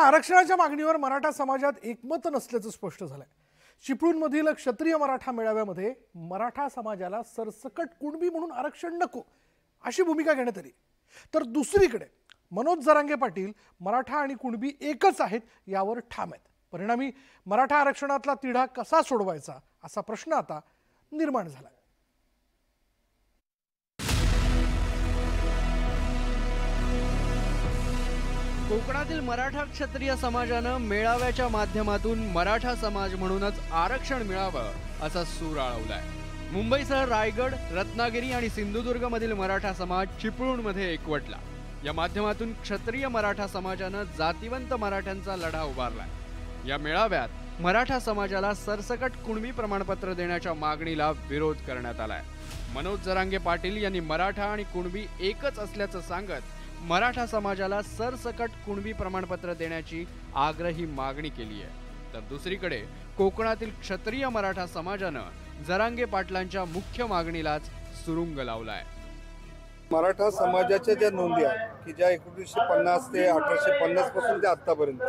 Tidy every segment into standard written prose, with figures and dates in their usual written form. आरक्षणाच्या मागणीवर मराठा समाजात एकमत नसल्याचं स्पष्ट झालंय। चिपळूणमधील क्षत्रिय मराठा मेळाव्यामध्ये मराठा समाजाला सरसकट कुणबी म्हणून आरक्षण नको अशी भूमिका घेण्यात आली, तर दुसरीकडे मनोज जरंगे पाटील मराठा आणि कुणबी एकच आहेत यावर ठाम आहेत। परिणामी मराठा आरक्षणातला तिढा कसा सोडवायचा असा प्रश्न आता निर्माण झाला। कोकणातील मराठा क्षत्रिय समाजाने मेळाव्याच्या माध्यमातून मराठा समाज म्हणूनच आरक्षण मिळावं असा सूर आळवलाय। मुंबईसह रायगढ़, रत्नागिरी आणि सिंधुदुर्ग मधील मराठा समाज चिपळूणमध्ये एकवटला। या माध्यमातून क्षत्रिय मराठा समाजाने जातीवंत मराठ्यांचा लढा उभारलाय। या मेळाव्यात मराठा समाजाला सरसकट कुणबी प्रमाणपत्र देण्याच्या मागणीला विरोध करण्यात आलाय। मनोज जरंगे पाटील यांनी मराठा आणि कुणबी एकच असल्याचं सांगत मराठा समाजाला सरसकट कुणबी प्रमाणपत्र देण्याची आग्रही मागणी केली आहे, तर दुसरीकडे कोकणातील क्षत्रिय मराठा समाजाने जरंगे पाटलांच्या मुख्य मागणीलाच सुरुंग लावलाय। मराठा समाजाच्या ज्या नोंदी आहेत की ज्या 1950 ते 1850 पासून ते आतापर्यंत,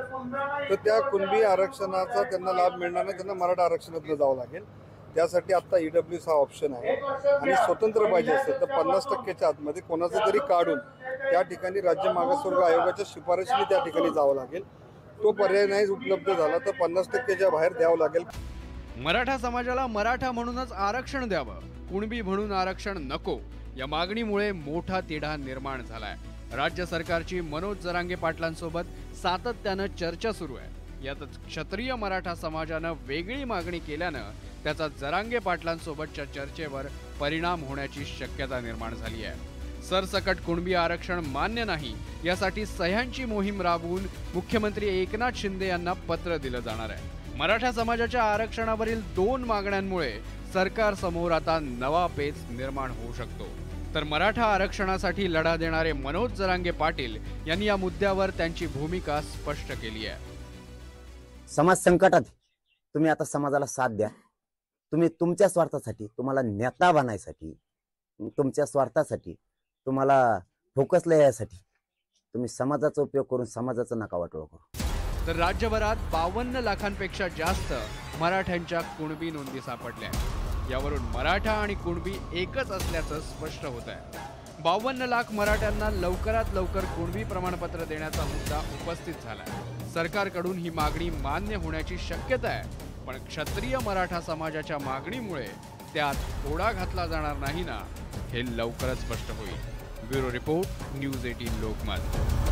तर त्या कुणबी आरक्षणाचा त्यांना लाभ मिळणार नाही, त्यांना मराठा आरक्षणातून जावं लागेल। त्यासाठी आता ईडब्ल्यूचा ऑप्शन आहे आणि स्वतंत्र पाहिजे असेल तर 50%च्या आतमध्ये कोणाचं तरी काढून त्या ठिकाणी राज्य मागासवर्ग आयोगाच्या शिफारशीने त्या ठिकाणी जावं लागेल। तो पर्याय नाही उपलब्ध झाला तर 50%च्या बाहेर द्यावं लागेल। मराठा समाजाला मराठा म्हणूनच आरक्षण द्यावं, कुणबी म्हणून आरक्षण नको या मागणीमुळे मोठा तिढा निर्माण झालाय। राज्य सरकारची मनोज जरंगे पाटलांसोबत सातत्यानं चर्चा सुरू आहे। यातच क्षत्रिय मराठा समाजानं वेगळी मागणी केल्यानं त्याचा जरंगे पाटलांसोबतच्या चर्चेवर परिणाम होण्याची शक्यता निर्माण झाली आहे। सरसकट कुणबी आरक्षण मान्य नाही यासाठी सह्यांची मोहीम राबवून मुख्यमंत्री एकनाथ शिंदे यांना पत्र दिलं जाणार आहे। मराठा समाजाच्या आरक्षणावरील दोन मागण्यांमुळे सरकार समोर आता नवा पेच निर्माण होऊ शकतो, तर मराठा आरक्षणासाठी लढा देणारे मनोज जरंगे पाटील यांनी या मुद्द्यावर त्यांची भूमिका स्पष्ट केली आहे। समाज संकटात तुम्ही आता समाजाला साथ द्या। तुम्ही तुमच्या स्वार्थासाठी, तुम्हाला नेता बनायसाठी, तुमच्या स्वार्थासाठी, तुम्हाला फोकसला यासाठी तुम्ही समाजाचा उपयोग करून समाजाचा नकावाटोळ करू। तर राज्यभरात 52 लाखांपेक्षा जास्त मराठ्यांच्या कुणबी नोंदी सापडल्या, यावरून मराठा आणि कुणबी एकच असल्याचं स्पष्ट होत आहे। 52 लाख मराठ्यांना लवकरात लवकर कुणबी प्रमाणपत्र देण्याचा मुद्दा उपस्थित झाला। सरकारकडून ही मागणी मान्य होण्याची शक्यता आहे, पण क्षत्रिय मराठा समाजाच्या मागणीमुळे त्यात तोडा घातला जाणार नाही ना हे लवकरच स्पष्ट होईल। ब्युरो रिपोर्ट, न्यूज 18 लोकमत।